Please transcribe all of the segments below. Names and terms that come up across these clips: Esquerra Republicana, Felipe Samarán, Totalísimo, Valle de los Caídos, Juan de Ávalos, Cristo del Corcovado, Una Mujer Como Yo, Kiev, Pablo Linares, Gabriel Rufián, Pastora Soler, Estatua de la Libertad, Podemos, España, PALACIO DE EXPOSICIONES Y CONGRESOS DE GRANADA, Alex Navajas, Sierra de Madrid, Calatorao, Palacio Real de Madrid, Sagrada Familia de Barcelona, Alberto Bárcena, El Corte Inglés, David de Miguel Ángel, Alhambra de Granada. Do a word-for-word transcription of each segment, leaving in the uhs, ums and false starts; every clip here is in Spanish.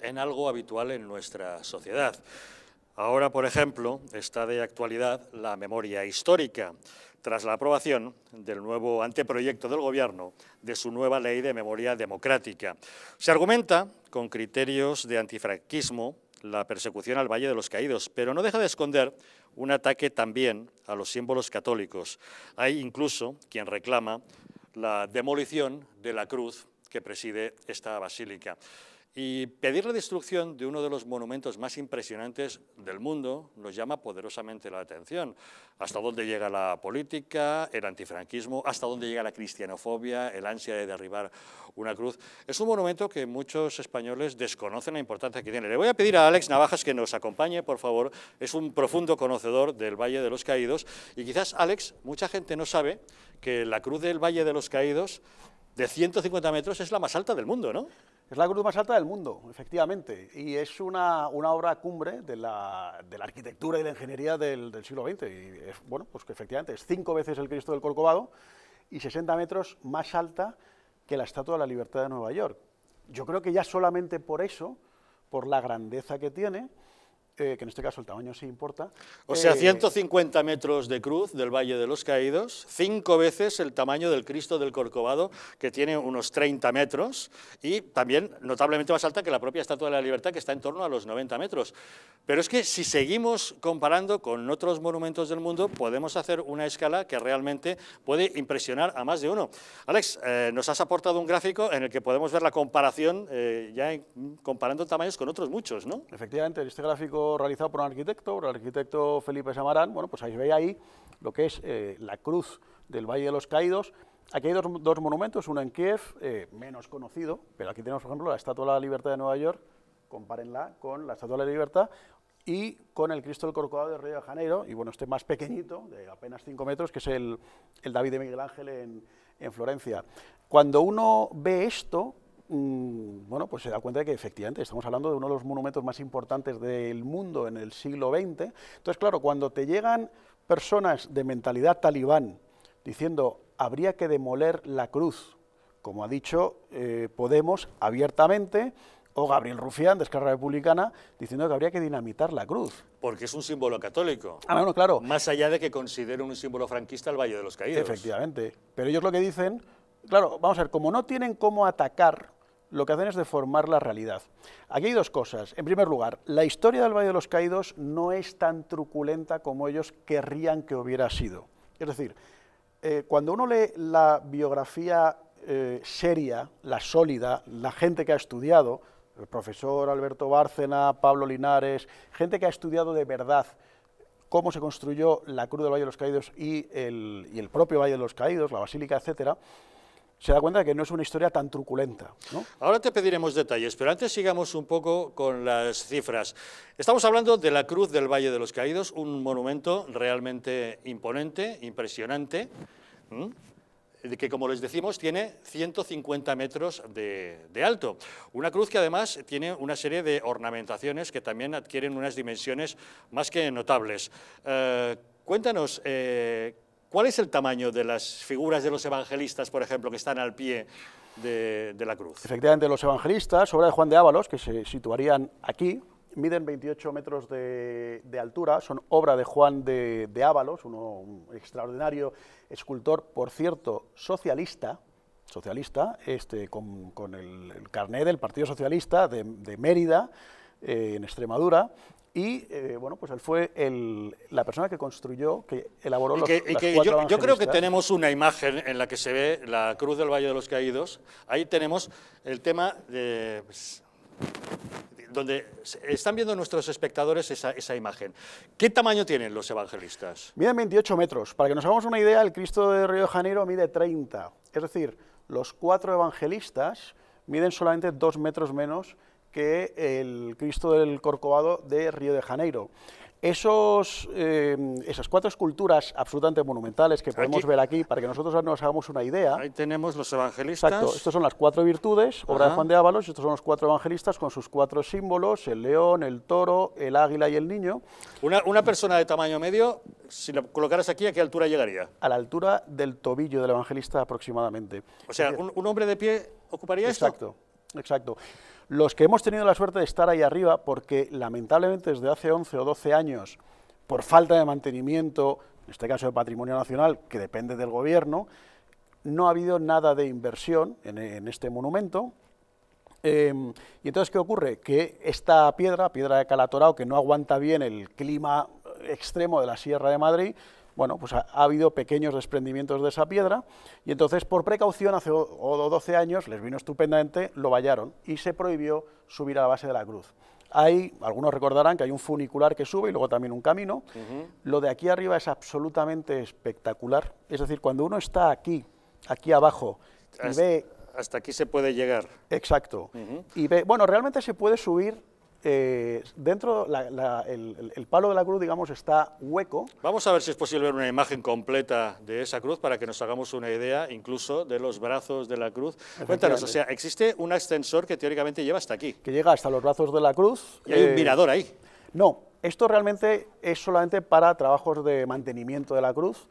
en algo habitual en nuestra sociedad. Ahora, por ejemplo, está de actualidad la memoria histórica, tras la aprobación del nuevo anteproyecto del Gobierno de su nueva ley de memoria democrática. Se argumenta con criterios de antifranquismo la persecución al Valle de los Caídos, pero no deja de esconder un ataque también a los símbolos católicos. Hay incluso quien reclama la demolición de la cruz que preside esta basílica. Y pedir la destrucción de uno de los monumentos más impresionantes del mundo nos llama poderosamente la atención. Hasta dónde llega la política, el antifranquismo, hasta dónde llega la cristianofobia, el ansia de derribar una cruz. Es un monumento que muchos españoles desconocen la importancia que tiene. Le voy a pedir a Alex Navajas que nos acompañe, por favor. Es un profundo conocedor del Valle de los Caídos. Y quizás, Alex, mucha gente no sabe que la cruz del Valle de los Caídos, de ciento cincuenta metros, es la más alta del mundo, ¿no? Es la cruz más alta del mundo, efectivamente, y es una, una obra cumbre de la, de la arquitectura y la ingeniería del, del siglo veinte. Y es, bueno, pues que efectivamente es cinco veces el Cristo del Corcovado y sesenta metros más alta que la Estatua de la Libertad de Nueva York. Yo creo que ya solamente por eso, por la grandeza que tiene, eh, que en este caso el tamaño sí importa. O sea, eh, ciento cincuenta metros de cruz del Valle de los Caídos, cinco veces el tamaño del Cristo del Corcovado, que tiene unos treinta metros, y también notablemente más alta que la propia Estatua de la Libertad, que está en torno a los noventa metros. Pero es que si seguimos comparando con otros monumentos del mundo, podemos hacer una escala que realmente puede impresionar a más de uno. Alex, eh, nos has aportado un gráfico en el que podemos ver la comparación, eh, ya en, comparando tamaños con otros muchos, ¿no? Efectivamente, este gráfico realizado por un arquitecto, por el arquitecto Felipe Samarán. Bueno, pues ahí se ve ahí lo que es eh, la cruz del Valle de los Caídos. Aquí hay dos, dos monumentos, uno en Kiev, eh, menos conocido, pero aquí tenemos, por ejemplo, la Estatua de la Libertad de Nueva York, compárenla con la Estatua de la Libertad y con el Cristo del Corcovado de Río de Janeiro, y bueno, este más pequeñito, de apenas cinco metros, que es el, el David de Miguel Ángel en, en Florencia. Cuando uno ve esto, bueno, pues se da cuenta de que efectivamente estamos hablando de uno de los monumentos más importantes del mundo en el siglo veinte. Entonces, claro, cuando te llegan personas de mentalidad talibán diciendo habría que demoler la cruz, como ha dicho eh, Podemos abiertamente, o Gabriel Rufián, de Esquerra Republicana, diciendo que habría que dinamitar la cruz. Porque es un símbolo católico. Ah, bueno, claro. Más allá de que consideren un símbolo franquista el Valle de los Caídos. Efectivamente. Pero ellos lo que dicen, claro, vamos a ver, como no tienen cómo atacar, lo que hacen es deformar la realidad. Aquí hay dos cosas. En primer lugar, la historia del Valle de los Caídos no es tan truculenta como ellos querrían que hubiera sido. Es decir, eh, cuando uno lee la biografía eh, seria, la sólida, la gente que ha estudiado, el profesor Alberto Bárcena, Pablo Linares, gente que ha estudiado de verdad cómo se construyó la Cruz del Valle de los Caídos y el, y el propio Valle de los Caídos, la Basílica, etcétera, se da cuenta de que no es una historia tan truculenta, ¿no? Ahora te pediremos detalles, pero antes sigamos un poco con las cifras. Estamos hablando de la Cruz del Valle de los Caídos, un monumento realmente imponente, impresionante, ¿m? que, como les decimos, tiene ciento cincuenta metros de, de alto. Una cruz que además tiene una serie de ornamentaciones que también adquieren unas dimensiones más que notables. Eh, cuéntanos, eh, ¿cuál es el tamaño de las figuras de los evangelistas, por ejemplo, que están al pie de, de la cruz? Efectivamente, los evangelistas, obra de Juan de Ávalos, que se situarían aquí, miden veintiocho metros de, de altura, son obra de Juan de, de Ávalos, uno, un extraordinario escultor, por cierto, socialista, socialista este, con, con el, el carné del Partido Socialista de, de Mérida, eh, en Extremadura. Y, eh, bueno, pues él fue el, la persona que construyó, que elaboró y que, los, y que las cuatro yo, yo creo que tenemos una imagen en la que se ve la Cruz del Valle de los Caídos. Ahí tenemos el tema de, pues, donde están viendo nuestros espectadores esa, esa imagen. ¿Qué tamaño tienen los evangelistas? Miden veintiocho metros. Para que nos hagamos una idea, el Cristo de Río de Janeiro mide treinta. Es decir, los cuatro evangelistas miden solamente dos metros menos que el Cristo del Corcovado de Río de Janeiro. Esos, eh, esas cuatro esculturas absolutamente monumentales que podemos aquí ver aquí, para que nosotros nos hagamos una idea. Ahí tenemos los evangelistas. Exacto, estas son las cuatro virtudes, obra Ajá. de Juan de Ávalos, estos son los cuatro evangelistas con sus cuatro símbolos, el león, el toro, el águila y el niño. Una, una persona de tamaño medio, si la colocaras aquí, ¿a qué altura llegaría? A la altura del tobillo del evangelista aproximadamente. O sea, un, un hombre de pie ocuparía Exacto. esto. Exacto. los que hemos tenido la suerte de estar ahí arriba, porque lamentablemente desde hace once o doce años, por falta de mantenimiento, en este caso de Patrimonio Nacional, que depende del gobierno, no ha habido nada de inversión en, en este monumento. Eh, y entonces, ¿qué ocurre? Que esta piedra, piedra de Calatorao, que no aguanta bien el clima extremo de la Sierra de Madrid, bueno, pues ha, ha habido pequeños desprendimientos de esa piedra, y entonces, por precaución, hace doce años, les vino estupendamente, lo vallaron, y se prohibió subir a la base de la cruz. Hay, algunos recordarán que hay un funicular que sube y luego también un camino. Uh-huh. Lo de aquí arriba es absolutamente espectacular, es decir, cuando uno está aquí, aquí abajo, y hasta, ve... Hasta aquí se puede llegar. Exacto. Uh-huh. Y ve, bueno, realmente se puede subir. Eh, dentro, la, la, el, el palo de la cruz, digamos, está hueco. Vamos a ver si es posible ver una imagen completa de esa cruz para que nos hagamos una idea, incluso, de los brazos de la cruz. Cuéntanos, o sea, existe un ascensor que teóricamente lleva hasta aquí. Que llega hasta los brazos de la cruz. Y eh, hay un mirador ahí. No, esto realmente es solamente para trabajos de mantenimiento de la cruz.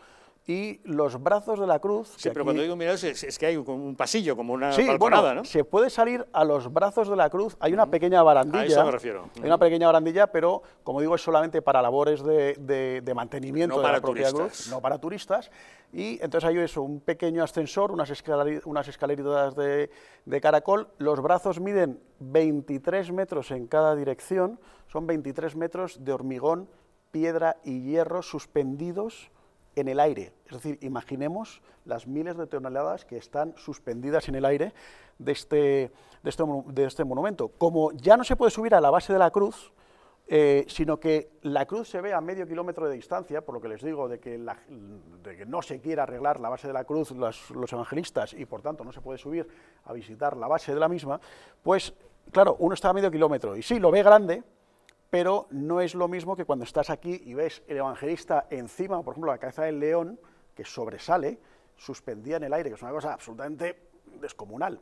Y los brazos de la cruz... Sí, pero aquí, cuando digo mirador es, es que hay un, un pasillo, como una sí, balconada, bueno, ¿no? Se puede salir a los brazos de la cruz, hay una pequeña barandilla... A eso me refiero. Hay una pequeña barandilla, pero, como digo, es solamente para labores de, de, de mantenimiento no de la propia cruz, no para turistas. Y entonces hay eso, un pequeño ascensor, unas, escaler, unas escaleritas de, de caracol, los brazos miden veintitrés metros en cada dirección, son veintitrés metros de hormigón, piedra y hierro suspendidos en el aire, es decir, imaginemos las miles de toneladas que están suspendidas en el aire de este, de este, de este monumento. Como ya no se puede subir a la base de la cruz, eh, sino que la cruz se ve a medio kilómetro de distancia, por lo que les digo de que, la, de que no se quiere arreglar la base de la cruz los, los evangelistas y por tanto no se puede subir a visitar la base de la misma, pues claro, uno está a medio kilómetro y sí, lo ve grande, pero no es lo mismo que cuando estás aquí y ves el evangelista encima, por ejemplo, la cabeza del león, que sobresale, suspendida en el aire, que es una cosa absolutamente descomunal.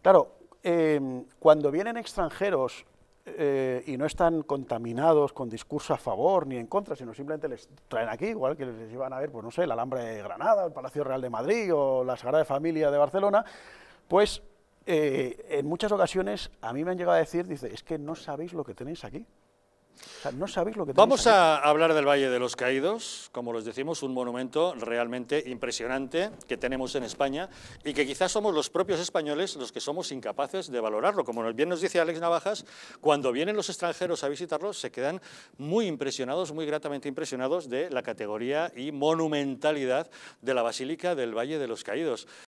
Claro, eh, cuando vienen extranjeros eh, y no están contaminados con discurso a favor ni en contra, sino simplemente les traen aquí, igual que les iban a ver, pues no sé, la Alhambra de Granada, el Palacio Real de Madrid o la Sagrada Familia de Barcelona, pues eh, en muchas ocasiones a mí me han llegado a decir, dice, es que no sabéis lo que tenéis aquí. O sea, no sabéis lo que tenéis. Vamos a hablar del Valle de los Caídos, como les decimos, un monumento realmente impresionante que tenemos en España y que quizás somos los propios españoles los que somos incapaces de valorarlo. Como bien nos dice Alex Navajas, cuando vienen los extranjeros a visitarlo se quedan muy impresionados, muy gratamente impresionados de la categoría y monumentalidad de la Basílica del Valle de los Caídos.